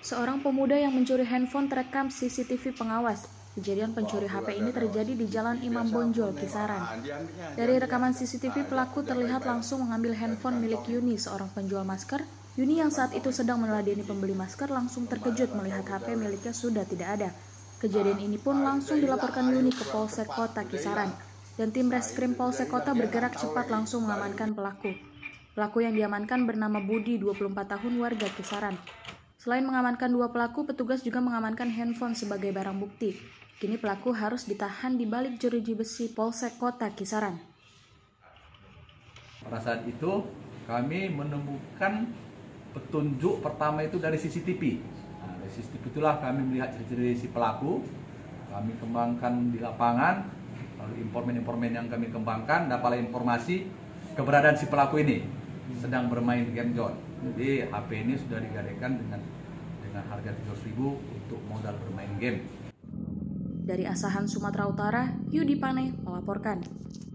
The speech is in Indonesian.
Seorang pemuda yang mencuri handphone terekam CCTV pengawas. Kejadian pencuri HP ini terjadi di Jalan Imam Bonjol, Kisaran. Dari rekaman CCTV, pelaku terlihat langsung mengambil handphone milik Yuni, seorang penjual masker. Yuni yang saat itu sedang meneladani pembeli masker langsung terkejut melihat HP miliknya sudah tidak ada. Kejadian ini pun langsung dilaporkan Yuni ke Polsek Kota Kisaran. Dan tim reskrim Polsek Kota bergerak cepat langsung mengamankan pelaku. Pelaku yang diamankan bernama Budi, 24 tahun, warga Kisaran. Selain mengamankan dua pelaku, petugas juga mengamankan handphone sebagai barang bukti. Kini pelaku harus ditahan di balik jeruji besi Polsek Kota Kisaran. Pada saat itu kami menemukan petunjuk pertama itu dari CCTV. Nah, dari CCTV itulah kami melihat ciri-ciri si pelaku. Kami kembangkan di lapangan. Lalu informan-informan yang kami kembangkan dapat informasi keberadaan si pelaku ini sedang bermain game zone. Jadi HP ini sudah digadaikan dengan harga 300.000 untuk modal bermain game. Dari Asahan, Sumatera Utara, Yudi Pane melaporkan.